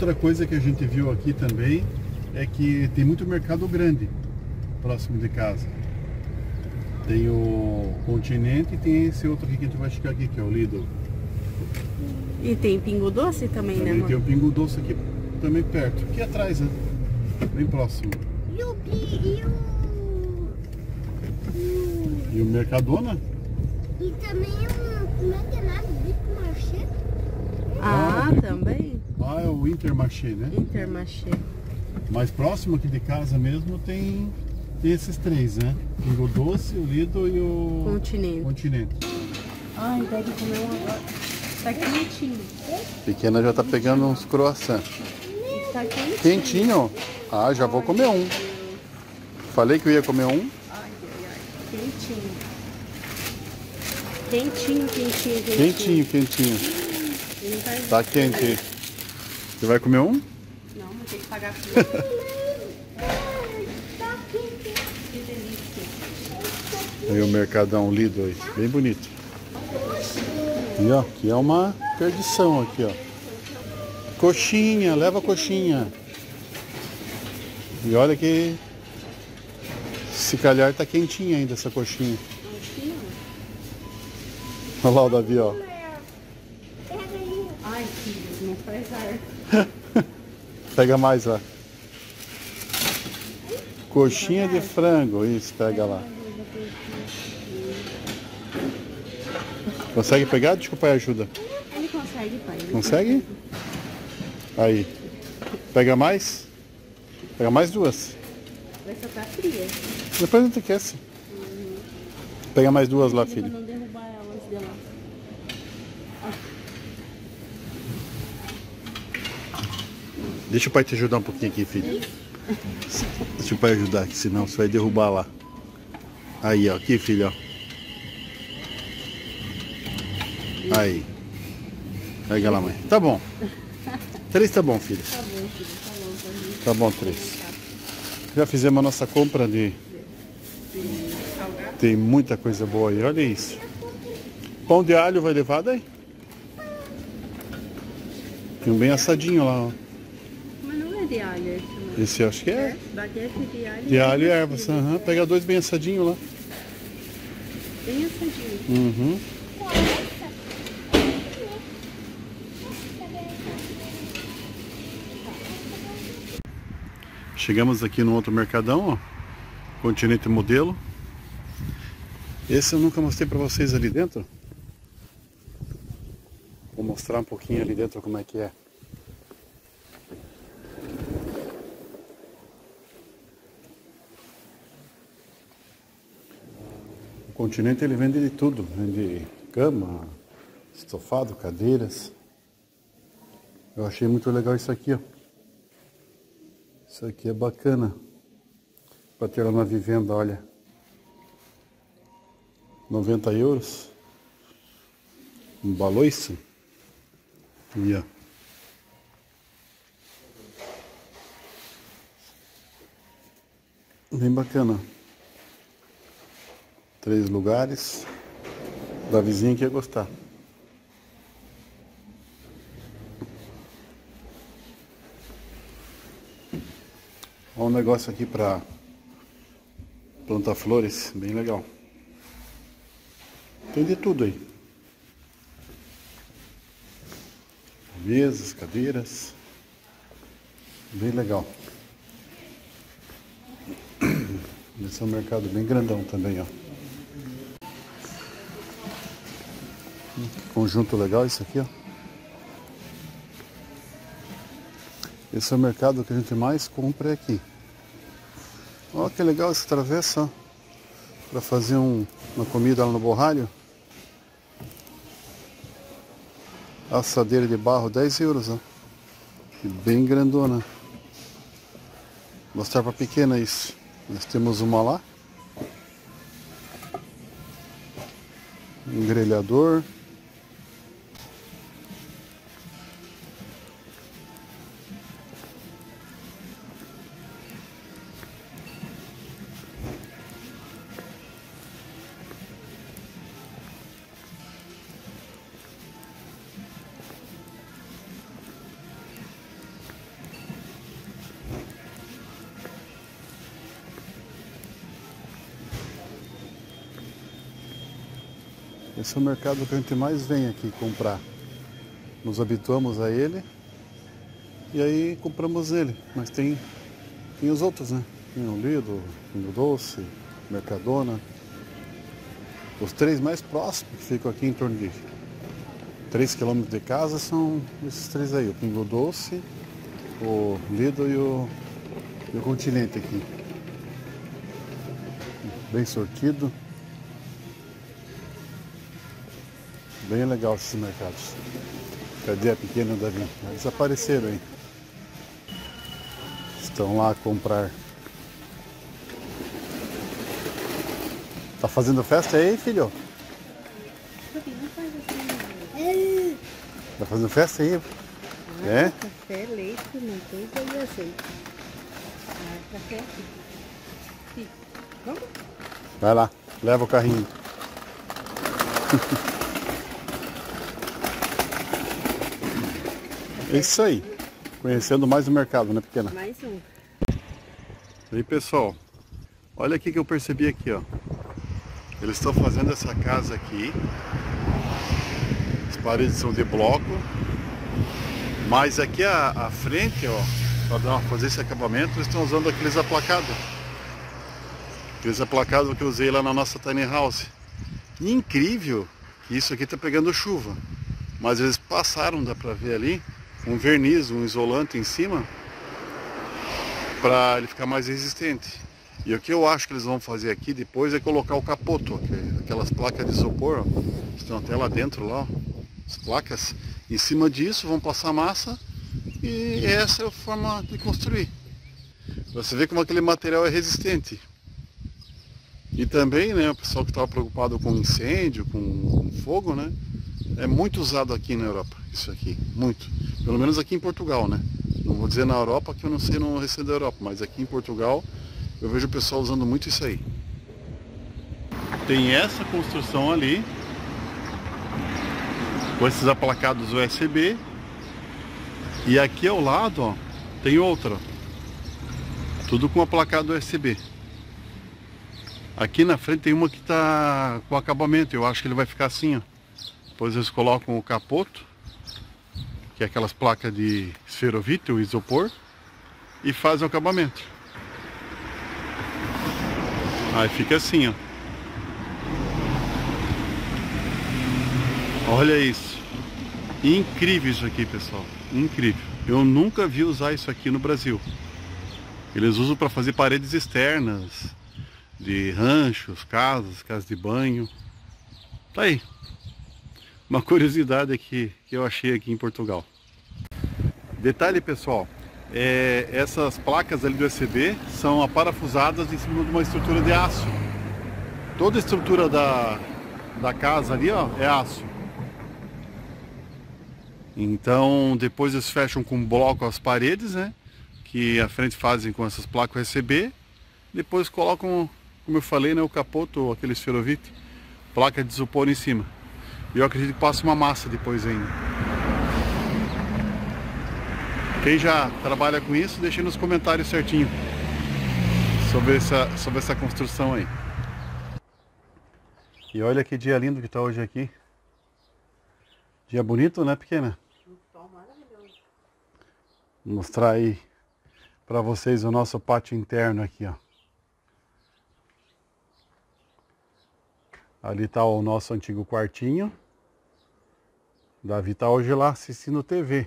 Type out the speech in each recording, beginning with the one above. Outra coisa que a gente viu aqui também é que tem muito mercado grande próximo de casa. Tem o Continente e tem esse outro aqui que a gente vai chegar aqui, que é o Lidl. E tem Pingo Doce também, né? E tem o Pingo Doce aqui também perto, aqui atrás, né? Bem próximo. E o Mercadona? E também como é que é nada? Intermarché? Ah, também? Ah, é o Intermarché, né? Intermarché. Mais próximo aqui de casa mesmo tem esses três, né? Pingo Doce, o Lidl e o Continente. Ai, deve comer agora. Tá quentinho. Pequena já tá pegando uns croissant. Tá quentinho. Quentinho? Ah, já vou comer um. Falei que eu ia comer um. Ai, ai, ai. Quentinho. Quentinho, quentinho, quentinho. Quentinho, quentinho. Tá quente. Você vai comer um? Não, vou ter que pagar tudo. Tá quente. Que delícia. Aí o Mercadão Lidl aí, bem bonito. E ó, aqui é uma perdição aqui, ó. Coxinha, leva coxinha. E olha que se calhar tá quentinha ainda essa coxinha. Olha lá o Davi, ó. Ai, filhos, não faz ar. Pega mais lá. Coxinha de frango, isso, pega lá. Consegue pegar? Deixa que o pai ajuda. Ele consegue, pai. Consegue? Aí. Pega mais? Pega mais duas. Vai só tá fria. Depois não te aquece. Pega mais duas lá, filho. Deixa o pai te ajudar um pouquinho aqui, filho. Deixa o pai ajudar aqui, senão você vai derrubar lá. Aí, ó. Aqui, filho, ó. Aí. Pega lá, mãe. Tá bom. Três tá bom, filho. Tá bom, filho. Tá bom, três. Já fizemos a nossa compra de... Tem muita coisa boa aí. Olha isso. Pão de alho vai levar daí? Tem um bem assadinho lá, ó. De alho, esse acho que é baguete de alho, e ervas. Uhum. Pega dois bem assadinhos lá. Bem assadinho. Uhum. Chegamos aqui no outro mercadão, ó. Continente modelo. Esse eu nunca mostrei pra vocês ali dentro. Vou mostrar um pouquinho ali dentro como é que é. O Continente ele vende de tudo, vende cama, estofado, cadeiras. Eu achei muito legal isso aqui, ó. Isso aqui é bacana para ter lá na vivenda, olha. 90 euros. Um baloiço. E ó. Bem bacana. Três lugares, da vizinha que ia gostar. Olha um negócio aqui para plantar flores, bem legal. Tem de tudo aí. Mesas, cadeiras, bem legal. Esse é um mercado bem grandão também, ó. Conjunto legal isso aqui, ó. Esse é o mercado que a gente mais compra aqui. Olha que legal essa travessa, ó. Pra fazer uma comida lá no borralho. Assadeira de barro, 10 euros, ó. E bem grandona. Mostrar pra pequena isso. Nós temos uma lá. Um grelhador. Esse é o mercado que a gente mais vem aqui comprar. Nos habituamos a ele e aí compramos ele. Mas tem os outros, né? Tem o Lidl, Pingo Doce, Mercadona. Os três mais próximos que ficam aqui em torno de 3 km de casa são esses três aí. O Pingo Doce, o Lidl e o Continente aqui. Bem sortido. Bem legal esses mercados. Cadê a pequena Davi? Eles apareceram aí. Estão lá a comprar. Tá fazendo festa aí, filho? Tá fazendo festa aí? Ah, é? Café, leite, manteiga e azeite. Ah, café. Sim. Vamos? Vai lá, leva o carrinho. É isso aí, conhecendo mais o mercado, né, pequena? Mais um. E aí, pessoal, olha aqui que eu percebi aqui, ó. Eles estão fazendo essa casa aqui. As paredes são de bloco. Mas aqui a frente, ó, para fazer esse acabamento, eles estão usando aqueles aplacados. Aqueles aplacados que eu usei lá na nossa tiny house. E incrível, isso aqui está pegando chuva. Mas eles passaram, dá para ver ali, um verniz, um isolante em cima, para ele ficar mais resistente. E o que eu acho que eles vão fazer aqui depois é colocar o capoto, aquelas placas de isopor, ó, estão até lá dentro, lá, ó, as placas. Em cima disso vão passar massa e essa é a forma de construir. Você vê como aquele material é resistente. E também, né, o pessoal que estava preocupado com incêndio, com fogo, né, é muito usado aqui na Europa, isso aqui, muito. Pelo menos aqui em Portugal, né? Não vou dizer na Europa, que eu não sei, não recebo da Europa, mas aqui em Portugal eu vejo o pessoal usando muito isso aí. Tem essa construção ali, com esses aplacados USB. E aqui ao lado, ó, tem outra. Tudo com aplacado USB. Aqui na frente tem uma que tá com acabamento. Eu acho que ele vai ficar assim, ó. Depois eles colocam o capoto, que é aquelas placas de esferovite, o isopor, e fazem o acabamento. Aí fica assim, ó. Olha isso. Incrível isso aqui, pessoal. Incrível. Eu nunca vi usar isso aqui no Brasil. Eles usam para fazer paredes externas, de ranchos, casas de banho. Tá aí. Uma curiosidade que eu achei aqui em Portugal. Detalhe, pessoal, essas placas ali do ECB são parafusadas em cima de uma estrutura de aço. Toda a estrutura da casa ali, ó, é aço. Então depois eles fecham com bloco as paredes, né, que à frente fazem com essas placas ECB. Depois colocam, como eu falei, né, o capoto, aquele esferovite, placa de isopor em cima. E eu acredito que passa uma massa depois ainda. Quem já trabalha com isso, deixe nos comentários certinho sobre essa construção aí. E olha que dia lindo que tá hoje aqui. Dia bonito, né, pequena? Um sol maravilhoso. Vou mostrar aí para vocês o nosso pátio interno aqui, ó. Ali está o nosso antigo quartinho. Davi está hoje lá assistindo TV.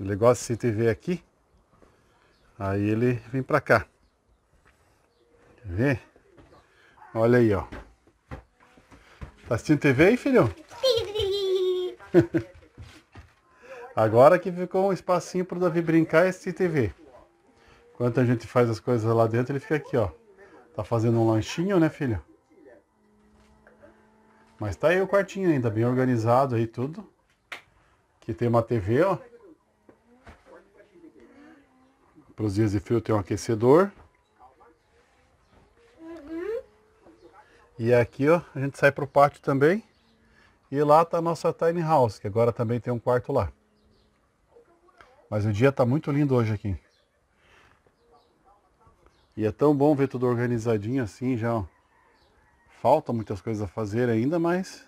Ele gosta de assistir TV aqui. Aí ele vem para cá. Quer ver? Olha aí, ó. Tá assistindo TV aí, filhão? Agora que ficou um espacinho para o Davi brincar e assistir TV. Enquanto a gente faz as coisas lá dentro, ele fica aqui, ó. Tá fazendo um lanchinho, né, filho? Mas tá aí o quartinho ainda, bem organizado aí tudo. Aqui tem uma TV, ó. Para os dias de frio tem um aquecedor. E aqui, ó, a gente sai pro pátio também. E lá tá a nossa tiny house, que agora também tem um quarto lá. Mas o dia tá muito lindo hoje aqui. E é tão bom ver tudo organizadinho assim já, ó. Falta muitas coisas a fazer ainda, mas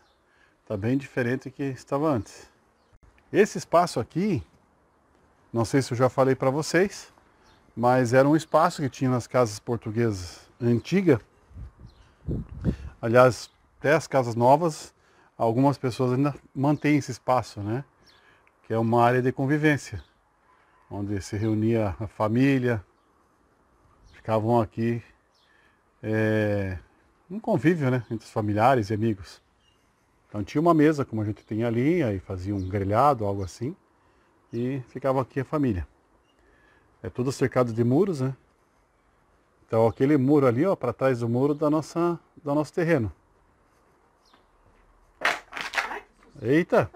está bem diferente do que estava antes. Esse espaço aqui, não sei se eu já falei para vocês, mas era um espaço que tinha nas casas portuguesas antigas. Aliás, até as casas novas, algumas pessoas ainda mantêm esse espaço, né? Que é uma área de convivência, onde se reunia a família, ficavam aqui um convívio, né, entre os familiares e amigos. Então tinha uma mesa, como a gente tem ali, aí fazia um grelhado, algo assim, e ficava aqui a família. É tudo cercado de muros, né? Então aquele muro ali, ó, para trás do muro do nosso terreno. Eita!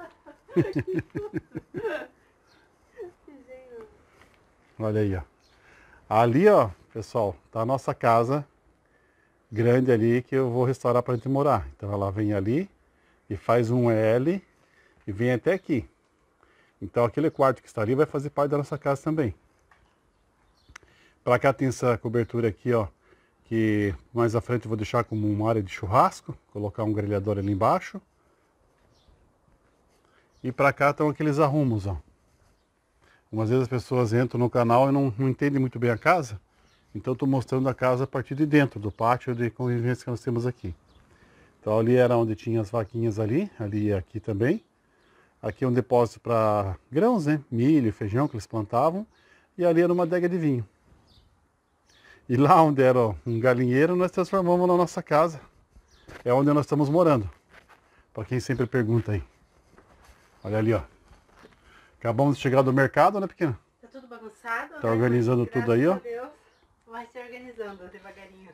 Olha aí, ó. Ali, ó, pessoal, tá a nossa casa grande ali que eu vou restaurar para a gente morar. Então ela vem ali e faz um L e vem até aqui. Então aquele quarto que está ali vai fazer parte da nossa casa também. Para cá tem essa cobertura aqui, ó, que mais à frente eu vou deixar como uma área de churrasco, colocar um grelhador ali embaixo. E para cá estão aqueles arrumos, ó. Umas vezes as pessoas entram no canal e não entendem muito bem a casa. Então estou mostrando a casa a partir de dentro, do pátio de convivência que nós temos aqui. Então ali era onde tinha as vaquinhas ali e aqui também. Aqui é um depósito para grãos, né? Milho, feijão que eles plantavam. E ali era uma adega de vinho. E lá onde era, ó, um galinheiro, nós transformamos na nossa casa. É onde nós estamos morando. Para quem sempre pergunta aí. Olha ali, ó. Acabamos de chegar do mercado, né, pequena? Tá tudo bagunçado. Tá organizando tudo aí, ó. Deus. Vai se organizando devagarinho.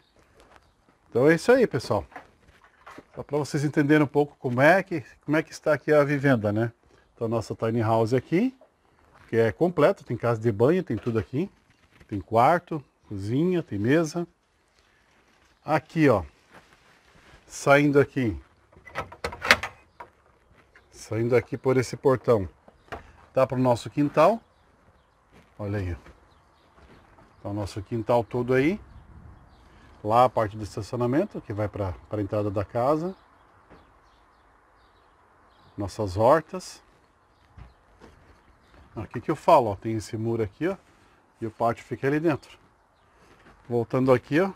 Então é isso aí, pessoal. Só para vocês entenderem um pouco como é que está aqui a vivenda, né? Então a nossa tiny house aqui, que é completa, tem casa de banho, tem tudo aqui. Tem quarto, cozinha, tem mesa. Aqui, ó. Saindo aqui por esse portão. Dá para o nosso quintal. Olha aí, ó. Então, nosso quintal todo aí, lá a parte do estacionamento, que vai para a entrada da casa, nossas hortas, aqui que eu falo, ó, tem esse muro aqui, ó, e o pátio fica ali dentro. Voltando aqui, ó,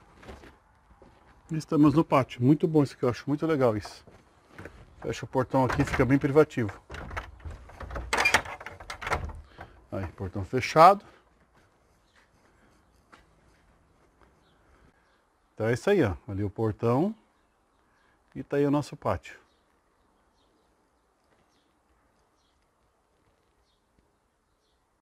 estamos no pátio, muito bom isso aqui, eu acho muito legal isso. Fecha o portão aqui, fica bem privativo. Aí, portão fechado. Então é isso aí, ó. Ali o portão e tá aí o nosso pátio.